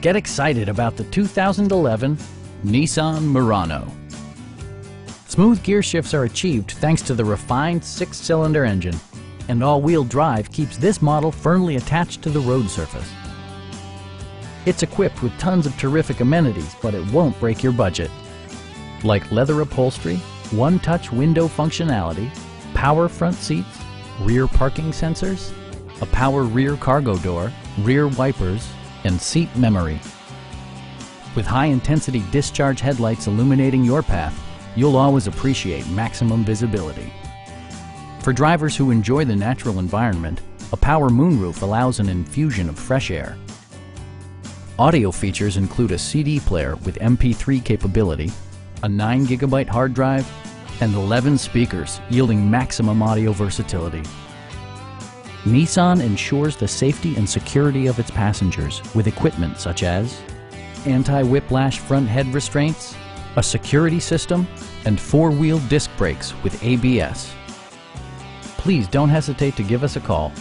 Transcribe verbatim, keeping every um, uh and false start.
Get excited about the two thousand eleven Nissan Murano. Smooth gear shifts are achieved thanks to the refined six-cylinder engine, and all-wheel drive keeps this model firmly attached to the road surface. It's equipped with tons of terrific amenities, but it won't break your budget, like leather upholstery, one-touch window functionality, power front seats, rear parking sensors, a power rear cargo door, rear wipers, and seat memory. With high-intensity discharge headlights illuminating your path, you'll always appreciate maximum visibility. For drivers who enjoy the natural environment, a power moonroof allows an infusion of fresh air. Audio features include a C D player with M P three capability, a nine gigabyte hard drive, and eleven speakers, yielding maximum audio versatility. Nissan ensures the safety and security of its passengers with equipment such as anti-whiplash front head restraints, a security system, and four-wheel disc brakes with A B S. Please don't hesitate to give us a call.